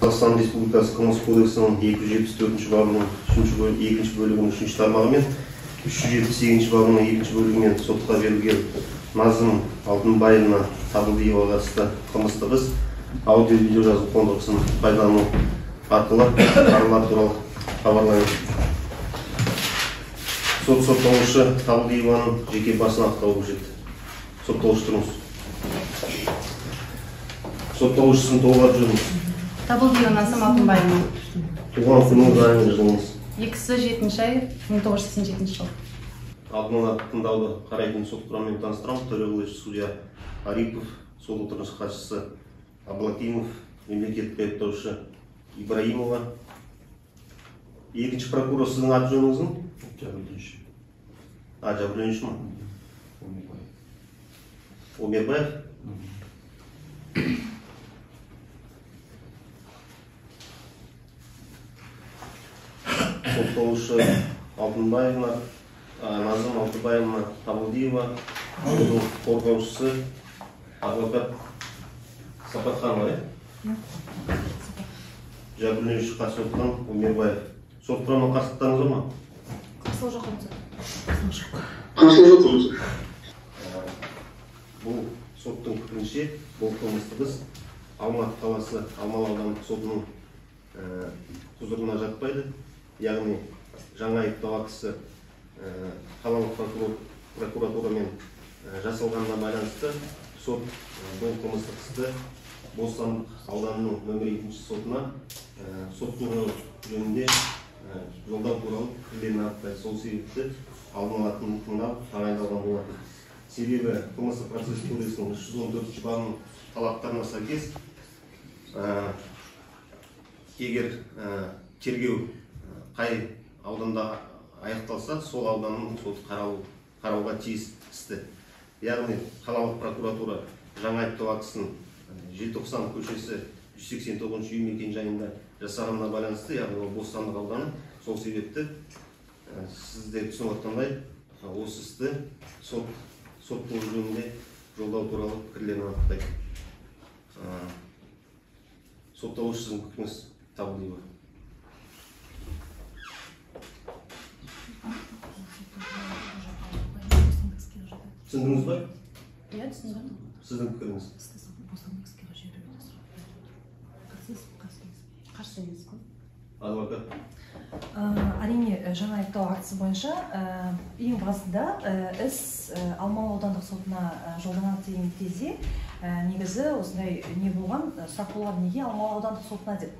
Қазақстан Республикасы Қылмыстық кодексінің 274 бабының 2 бөлігінің 3 тармағымен 378 бабының 2 бөлігімен сотқа берілген Назым Алтынбаевна Табылдиева қатысты қылмыстық іс аудио-видео жазу қондырғысын пайдалану арқылы қаралар туралы хабарлаймыз. Сотталушы Табылдиеваның жеке басын ақтау қажет. Сотталушы тұрыңыз. Сотталушысын толғап жүріңіз. Табылдиева Назым Алтынбаевна. Туған күніңіз жайында жылыңыз? 2-7-1987 жыл. Алдын-ала тыңдауды қарайтын сот құрамымен таныстырамыз. Төрағасы судья Арипов, сот отырғышы хатшысы Аблакимов, мемлекеттік айыптаушы Ибраимова. Екінші прокурор, сіздің аты жөніңіздің? Жәбірленуші. А, жәбірленуші ма? Омербаев. Омербаев? Сотталушы Алтынбаевна, Назым Алтынбаевна Табылдиева, қорғаушысы адвокат Сапатханова, жәбірленуші қарсы отырған Омербаев. Сот құрамына қарсылықтарыңыз бар ма? Қарсылық жоқ қылмыз. Қарсылық жоқ қылмыз. Бұл соттың пікірінше бұл қылмыстық іс Алматы қаласы Алмалы аудандық сотының құзырына жатпайды. Яғни жаңа айыптау актісі қалалық прокуратурамен жасалғанына байланысты сот бұл қылмыстық істі Бостандық ауданының нөмірі 2-ші сотына сот төрелігі жөнінде жолдау туралы пікірлерін айтты. Сол себепті алдын ала тыңдап тағайындалған болатын. Себебі қылмыстық процесс кодексінің 314-ші бабының талаптарына сәйкес егер тергеу қай ауданда аяқталса, сол ауданның соты қарауға тиіс істі. Яғни қалалық прокуратура жаңа айыптау актісін Желтоқсан көшесі 189 үй мекенжайында жасағанына байланысты, яғни Бостандық ауданы. Сол себепті сізде түсініп отырғандай осы істі соттың жөнінде жолдау туралы пікірлерін айтты. Сотталушы сіздің пікіріңіз Табылдиева. Түсіндіңіз ба? Иә, түсіндім. Сіздің пікіріңіз? Қарсы емес. Адвокат. Әрине, жаңа айыптау актісі бойынша ең басында іс Алмалы аудандық сотына жолданады деген кезде негізі осындай не болған, сұрақ болған, неге Алмалы аудандық сотына деп.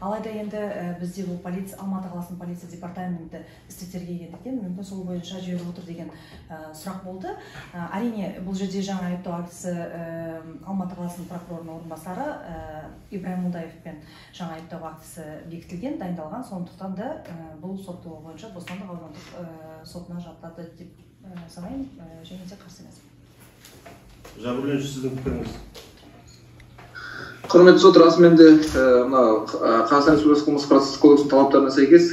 Алайда енді бізде бұл Алматы қаласының полиция департаменті істерге келгендіктен мүмкін сол бойынша жүріп отыр деген сұрақ болды. Әрине, бұл жерде жаңа айыптау актісі Алматы қаласының прокурорының орынбасары Ибрайым Молдаевпен жаңа айыптау актісі бекітілген, дайындалған, сондықтан да бұл сот бойынша Бостандық аудандық сотына жатады деп санаймын, және де қарсы емес. Жәбірленуші, сіздің пікіріңіз? Құрметті сот, расымен де Қазақстан Республикасы Қылмыстық процесс кодексінің талаптарына сәйкес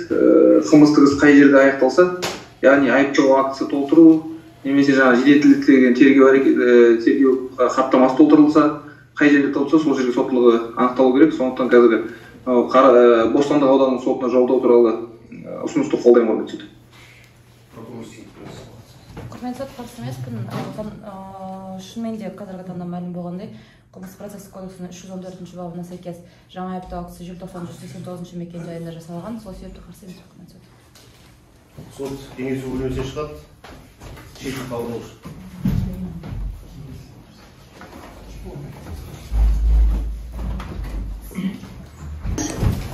қылмыстық іс қай жерде аяқталса, яғни айыптау актісі толтыру немесе жаңа жеделдетілген тергеу хаттамасы толтырылса, қай жерде толтырса, сол жерге соттылығы анықталу керек. Сондықтан қазіргі Бостандық ауданының сотына жолдау туралы ұсынысты қолдаймын. Құрметті сот, қарсы емеспін. Шынымен де қазіргі таңда мәлім болғандай, Қылмыстық процесс кодексінің 314-ші бабына сәйкес жаңа айыптау актісі Желтоқсан 189-ші мекенжайында жасалған. Сол себепті қарсы емес үкім сот. Сот кеңесі бөлімінен шығады. Шешім қабылданды.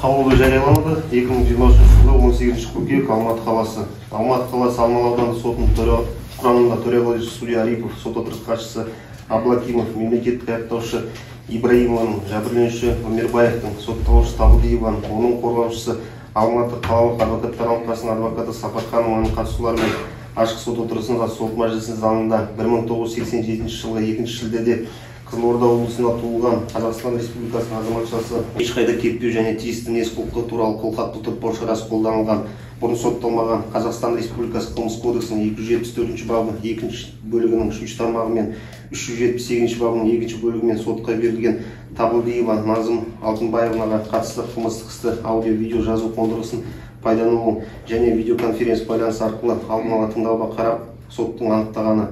Қаулы жарияланды. 2023 жылы 18-ші қыркүйек Алматы қаласы. Алматы қаласы Алмалы аудандық сотының құрамында төрағасы судья Арипов, сот отырғышы хатшысы Аблакимов, мемлекеттік айыптаушы Ибраимованың, жәбірленуші Омербаевтың, сотталушы Табылдиеваның, оның қорғаушысы Алматы қалалық адвокаттар алқасының адвокаты Сапатханованың қатысуларымен ашық сот отырысында сот мәжілісінің залында 1987 жылы 2 шілдеде Қызылорда облысында туылған Қазақстан Республикасының азаматшасы ешқайда кетпеу және тиісті мінез-құлқы туралы қолхатты толтырып, қолданылған бұрын сотталмаған Қазақстан Республикасы Қылмыстық кодексінің 274 бабы 2 бөлігінің 3 тармағы мен 378 бабының 2 бөлігімен сотқа берілген Табылдиева Назым Алтынбаевнаға қатысты қылмыстық істі аудио-видео жазу қондырғысын пайдалану және видеоконференц байланыс арқылы алдын ала тыңдауға қарап соттың анықтағаны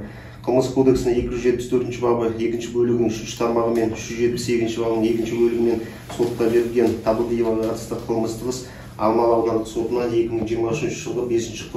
Қылмыстық кодексінің 274 бабы 2 бөлігінің 3 тармағы мен 378 бабының 2 бөлігімен сотқа берілген Табылдиеваға қатысты қылмыстық іс Алмалы аудандық сотына 2023 жылғы 5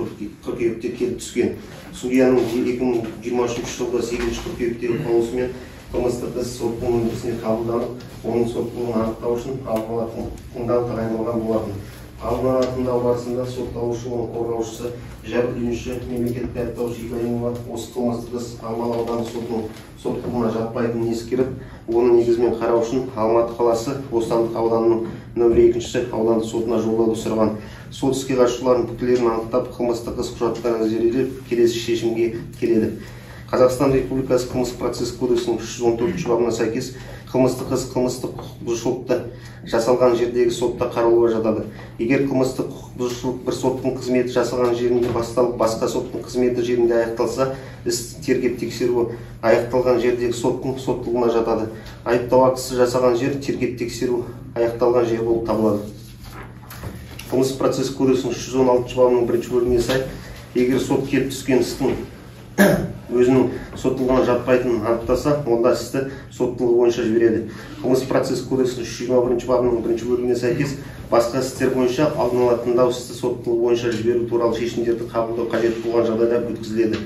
қыркүйекте келіп түскен. Судьяның 2023 жылғы 8 қыркүйектегі қаулысымен қылмыстық іс соттың өндірісіне қабылданып, оның соттылығын анықтау үшін алдын ала тыңдау тағайындалған болатын. Алдын ала тыңдау барысында сотталушы, оның қорғаушысы, жәбірленуші мемлекеттік айыптаушы Ибраимова осы қылмыстық іс Алмалы аудандық сотының соттылығына жатпайтынын ескеріп, оны негізмен қарау үшін Алматы қаласы Бостандық ауданының нөмірі 2-ші аудандық сотына жолдауды сұраған. Сот іске қатысушылардың пікірлерін анықтап, қылмыстық іс құжаттарын зерделеп, келесі шешімге келеді. Қазақстан Республикасы Қылмыстық процесс кодексінің 314 бабына сәйкес қылмыстық іс қылмыстық құқық бұзушылықты жасалған жердегі сотта қаралуға жатады. Егер қылмыстық құқық бұзушылық бір соттың қызметі жасалған жерінде басталып, басқа соттың қызметі жерінде аяқталса, іс тергеп тексеру аяқталған жердегі соттың соттылығына жатады. Айыптау актісі жасаған жер тергеп тексеру аяқталған жер болып табылады. Қылмыстық процесс кодексінің 316 бабының 1 бөлігіне сай, егер сот келіп түскен істің өзінің соттылығына жатпайтынын анықтаса, онда істі соттылығы бойынша жібереді. Қылмыстық процесс кодексінің 321 бабының 1 бөлігіне сәйкес, басқа істер бойынша алдын ала тыңдау істі соттылығы бойынша жіберу туралы шешімдерді қабылдау қажет болған жағдайда өткізіледі.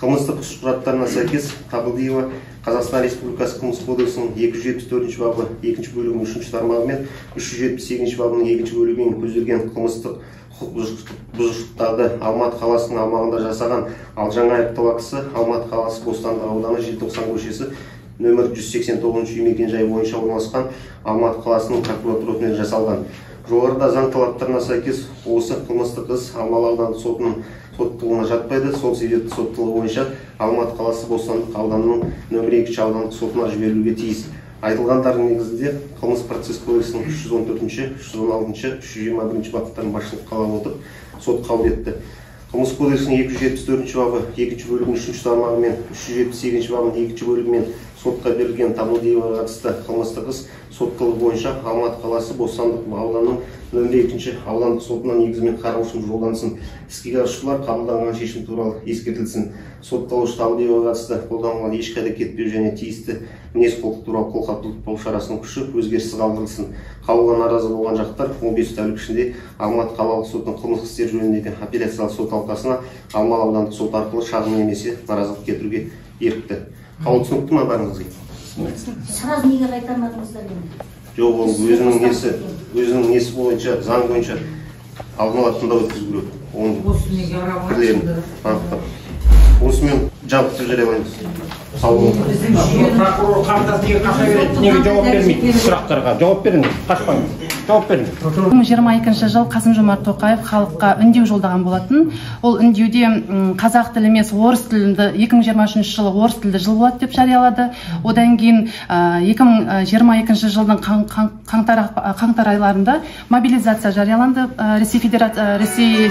Қылмыстық іс құжаттарына сәйкес Табылдиева Қазақстан Республикасы Қылмыстық кодексінің 274 бабы 2 бөлігінің 3 тармағы мен 378 бабының 2 бөлігімен көзделген қылмыстық құқық бұзушылықтарды Алматы қаласының аумағында жасаған, ал жаңа айыптау актісі Алматы қаласы Бостандық ауданы Желтоқсан көшесі нөмір 189 үй мекенжайы бойынша орналасқан Алматы қаласының прокуратурасымен жасалған. Жоғарыда заң талаптарына сәйкес осы қылмыстық іс Алмалы аудандық сотының соттылығына жатпайды. Сол себепті соттылығы бойынша Алматы қаласы Бостандық ауданының нөмірі 2-ші аудандық сотына жіберілуге тиіс. Айтылғандардың негізінде Қылмыстық процесс кодексінің 314-ші, 316-ші, 321-ші баптарын басшылыққа ала отырып, сот қабыл етті. Қылмыстық кодексінің 274-ші бабы 2-ші бөлігінің 3-ші тармағы мен 378-ші бабының 2-ші бөлігімен сотқа берілген Табылдиеваға қатысты қылмыстық іс соттылығы бойынша Алматы қаласы Бостандық ауданының нөмірі 2-ші аудандық сотынан негізімен қаралушым жолдансын. Іске қатысушылар қабылданған шешім туралы ескертілсін. Сотталушы Табылдиеваға қатысты қолданылған ешқайда кетпеу және тиісті мінез-құлық туралы қолхаттылық шарасының күші өзгеріссіз қалдырылсын. Қаулыға наразы болған жақтар 15 тәулік ішінде Алматы қалалық сотының қылмыстық істер жөніндегі апелляциялық сот алқасына Алмалы аудандық сот арқылы шағым немесе наразылық келтіруге ерікті. Қаулы түсінікті ме бәріңізге? Жоқ, ол өзінің несі бойынша, заң бойынша алдын ала тыңдау өткізу керек. Осымен жабық жариялаймыз. Сау болыңыз. Прокурор қандас неге қаша береді, неге жауап бермейді? Сұрақтарға жауап беріңіз, қашпаңыз. Жауап беріңіз. 2022 жыл Қасым-Жомарт Тоқаев халыққа үндеу жолдаған болатын. Ол үндеуде қазақ тілі емес орыс тілінде 2023 жылы орыс тілді жыл болады деп жариялады. Одан кейін 2022 жылдың қаңтар айларында мобилизация жарияланды Ресей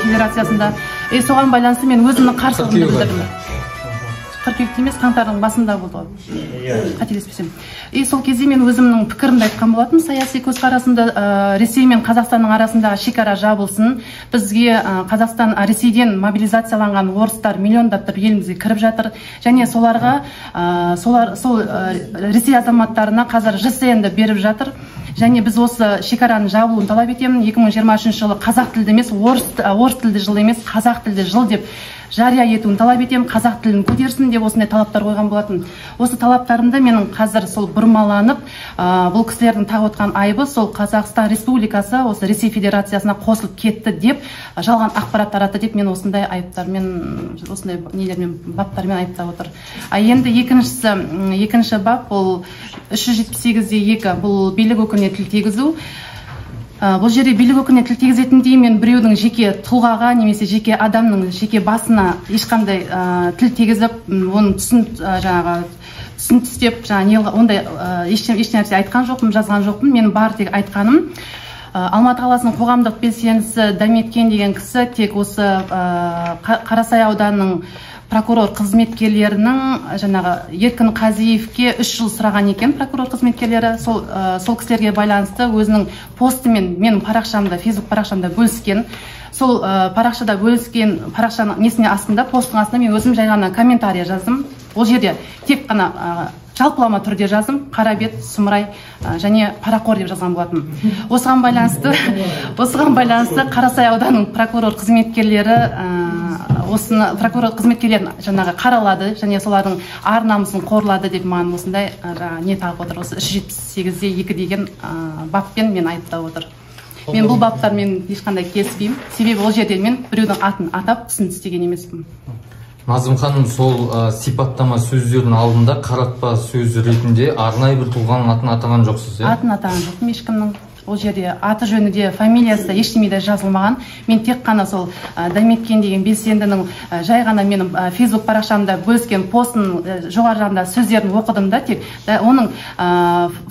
Федерациясында. Соған байланысты мен өзімнің қарсылығымды білдірдім. Қыркүйекте емес, қаңтардың басында болды. Қателеспесем. Сол кезде мен өзімнің пікірімді айтқан болатын. Саяси көзқарасымда Ресей мен Қазақстанның арасындағы шекара жабылсын. Бізге Қазақстан Ресейден мобилизацияланған орыстар миллиондап елімізге кіріп жатыр. Және соларға сол Ресей азаматтарына қазір ЖСН-ді беріп жатыр. Және біз осы шекараның жабылуын талап етемін. 2023 жылы қазақ тілді емес, орыс тілді жыл емес, қазақ тілді жыл деп жария етуін талап етемін, қазақ тілін көтерсін деп осындай талаптар қойған болатын. Осы талаптарымда менің қазір сол бұрмаланып, бұл кісілердің тағып отқан айыбы сол Қазақстан Республикасы осы Ресей Федерациясына қосылып кетті деп жалған ақпарат таратты деп мен осындай айыптармен, осындай нелермен, баптармен айыптап отыр. Енді екінші бап ол 378-2 бұл билік өкіліне тіл тигізу. Бұл жерде билік өкіліне тіл тигізетіндей мен біреудің жеке тұлғаға немесе жеке адамның жеке басына ешқандай тіл тигізіп, оның түсін түстеп, ондай еш нәрсе айтқан жоқпын, жазған жоқпын, мен бар тек айтқаным. Алматы қаласының қоғамдық белсендісі Дәметкен деген кісі тек осы Қарасай ауданының прокурор қызметкерлерінің жаңағы Еркін Қазиевке 3 жыл сұраған екен прокурор қызметкерлері. Сол кісілерге байланысты өзінің постымен менің парақшамда, Facebook парақшамда бөліскен. Сол парақшада бөліскен парақшаның несіне астында, постың астында мен өзім жай ғана комментария жаздым. Ол жерде тек қана жалпылама түрде жазым, қарабет, сұмырай және парақор деп жазған болатын. Осыған байланысты Қарасай ауданының прокурор қызметкерлері осыны прокурор қызметкерлерін жаңағы қаралады және солардың ар намысын қорлады деп маған осындай не тағып отыр. Осы 378-2 деген баппен мен айыптап отыр. Мен бұл баптармен ешқандай келіспеймін. Себебі ол жерде мен біреудің атын атап түсін істеген емеспін. Назым ханым, сол сипаттама сөздердің алдында қаратпа сөз ретінде арнайы бір тұлғаның атын атаған жоқсыз, е? Атын атаған жоқпын ешкімнің. Ол жерде аты жөні де, фамилиясы да ештемеде жазылмаған. Мен тек қана сол Дәметкен деген белсендінің жай ғана менің Facebook парақшамда бөліскен постының жоғары жағында сөздерін оқыдым да, тек оның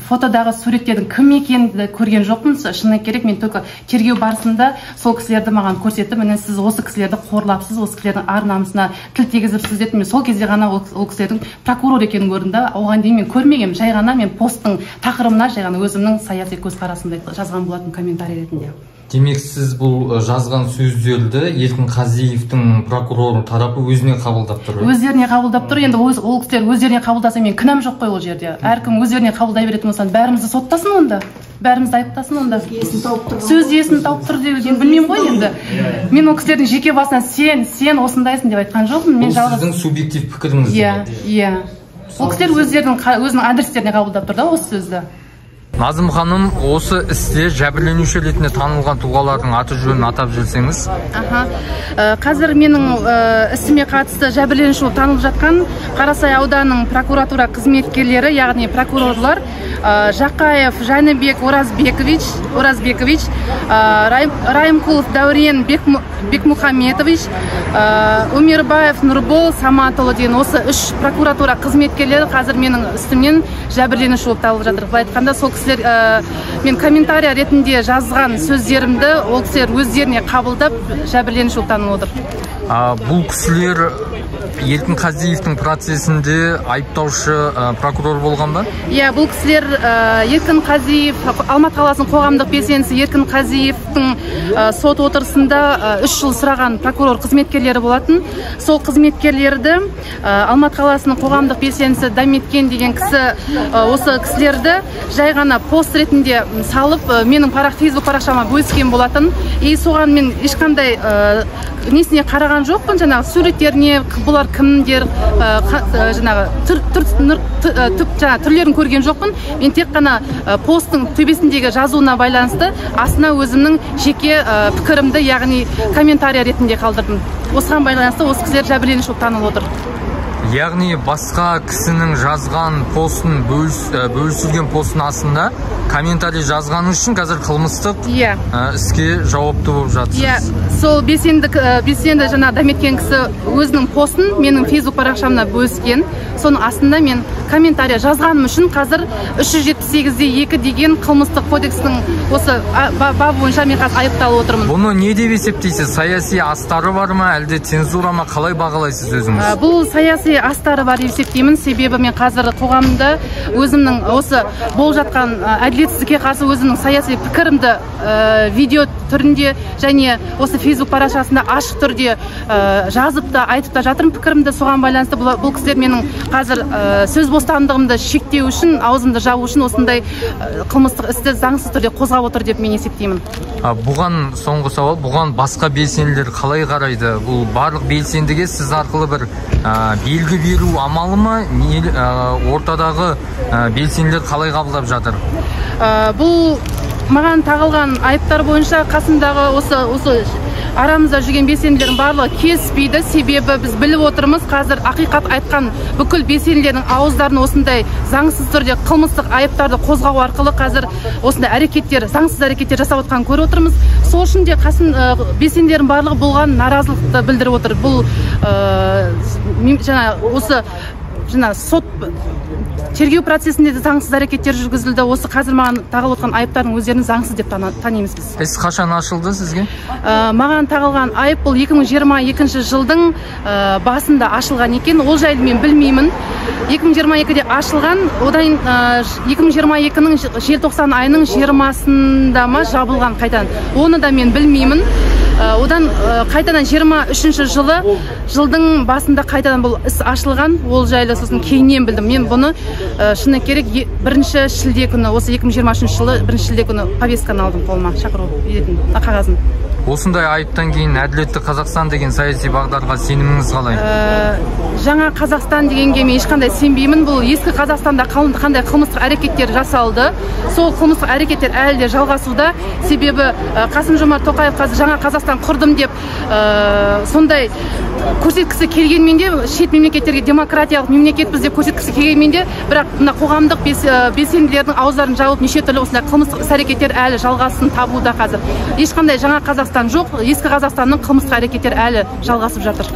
фотодағы суреттердің кім екенін көрген жоқпын. Шыны керек, мен только тергеу барысында сол кісілерді маған көрсетті. Міне сіз осы кісілерді қорлапсыз, осы кісілердің ар намысына тіл тигізіпсіз деді. Мен сол кезде ғана ол кісілердің прокурор екенін көрдім да, оған дейін мен көрмегем. Жай ғана мен посттың тақырыбына жай ғана өзімнің саяси көзқарасымды жазған болатын комментарий ретінде. Демек, сіз бұл жазған сөздерді Еркін Қазиевтің прокуроры тарапы өзіне қабылдап тұр. Өздеріне қабылдап тұр. Енді ол кісілер өздеріне қабылдаса мен кінәм жоқ қой ол жерде. Әркім өздеріне қабылдай беретін болсаң, бәрімізді соттасын онда. Бәрімізді айыптасын онда. Сөз иесін тауып тұр деп білмеймін ғой енді. Мен ол кісілердің жеке басына сен осындайсың деп айтқан жоқпын. Мен жалғыз сіздің субъектив пікіріңіз. Иә. Ол кісілер өзінің адрестеріне қабылдап тұр да осы сөзді. Назым ханым, осы істе жәбірленуші ретінде танылған тұлғалардың аты жөнін атап жіберсеңіз. Қазір менің ісіме қатысты жәбірленуші болып танылып жатқан Қарасай ауданының прокуратура қызметкерлері, яғни прокурорлар Жақаев Жәнібек Оразбекович, Райымкулов Дәурен Бекмұхаметович, Өмірбаев Нұрбол Саматұлы деген осы 3 прокуратура қызметкерлері қазір менің істімнен жәбірленуші болып танылып жатыр. Былай айтқанда, сол кісілер мен комментария ретінде жазған сөздерімді ол кісілер өздеріне қабылдап жәбірленуші болып танылып отыр. Бұл кісілер Еркін Қазиевтің процесінде айыптаушы прокурор болған ба? Иә, бұл кісілер Еркін Қазиев, Алматы қаласының қоғамдық белсендісі Еркін Қазиевтің сот отырысында 3 жыл сұраған прокурор қызметкерлері болатын. Сол қызметкерлерді Алматы қаласының қоғамдық белсендісі Дәметкен деген кісі осы кісілерді жай ғана пост ретінде салып, менің Facebook парақшама бөліскен болатын. И соған мен ешқандай несіне қараған жоқпын, жаңағы суреттеріне, бұлар кімдер, жаңағы түрлерін көрген жоқпын. Мен тек қана посттың төбесіндегі жазуына байланысты астына өзімнің жеке пікірімді, яғни комментария ретінде қалдырдым. Осыған байланысты осы кісілер жәбірленуші болып танылып отыр. Яғни басқа кісінің жазған постын, бөлісілген постын астында комментарий жазғаны үшін қазір қылмыстық іске жауапты болып жатсыз. Сол белсенді жаңа Дәметкен кісі өзінің постын менің Facebook парақшамда бөліскен. Соның астында мен комментария жазғаным үшін қазір 378-2 деген қылмыстық кодекстің осы бабы бойынша мен қазір айыпталып отырмын. Бұны не деп есептейсіз? Саяси астары бар ма, әлде цензура ма? Қалай бағалайсыз өзіңіз? Бұл саяси астары бар есептеймін, себебі мен қазір қоғамда өзімнің осы болып жатқан әділетсіздікке қарсы өзімнің саяси пікірімді видео түрінде және осы Facebook парақшасында ашық түрде жазып та айтып та жатырмын пікірімді. Соған байланысты бұл кісілер менің қазір сөз бостандығымды шектеу үшін, аузымды жабу үшін осындай қылмыстық істі заңсыз түрде қозғап отыр деп мен есептеймін. Бұған соңғы сауал, бұған басқа белсенділер қалай қарайды? Бұл барлық белсендіге сіз арқылы бір белгі беру амалы ма? Ортадағы белсенділер қалай қабылдап жатыр? Бұл маған тағылған айыптар бойынша қасымдағы осы арамызда жүрген белсенділердің барлығы келіспейді, себебі біз біліп отырмыз, қазір ақиқат айтқан бүкіл белсенділердің ауыздарын осындай заңсыз түрде қылмыстық айыптарды қозғау арқылы қазір осындай әрекеттер, заңсыз әрекеттер жасап отқанын көріп отырмыз. Сол үшін де белсенділердің барлығы болған наразылықты білдіріп отыр. Бұл жана сот тергеу процессинде де заңсыз әрекеттер жүргізілді. Осы қазір маған тағылып отқан айыптардың өздерін заңсыз деп танимыз біз. Іс қашан ашылды сізге? Маған тағылған айып бұл 2022 жылдың басында ашылған екен. Ол жайлы мен білмеймін. 2022-де ашылған, одан 2022-нің желтоқсан айының 20-сында ма жабылған қайтан. Оны да мен білмеймін. Одан қайтадан 23-ші жылы жылдың басында қайтадан бұл іс ашылған. Ол жайлы сосын кейіннен білдім. Мен бұны шыны керек 1-ші шілде күні, осы 2023 жылы 1-ші шілде күні повестканы алдым қолыма, шақыру едім, қағазын. Осындай айыптан кейін әділетті Қазақстан деген саяси бағдарға сеніміңіз қалай? Жаңа Қазақстан дегенге мен ешқандай сенбеймін. Бұл ескі Қазақстанда қандай қылмыстық әрекеттер жасалды. Сол қылмыстық әрекеттер әлі де жалғасуда. Себебі Қасым-Жомарт Тоқаев жаңа Қазақстан құрдым деп сондай көрсеткісі келгенмен де, шет мемлекеттерге демократиялық мемлекетпіз деп көрсеткісі келгенмен де, бірақ мына қоғамдық белсенділердің аузарын жауып неше түрлі осындай қылмыстық іс-әрекеттер әлі жалғасын табуда қазір. Ешқандай жаңа Қазақстан жоқ, ескі Қазақстанның қылмыстық әрекеттер әлі жалғасып жатыр.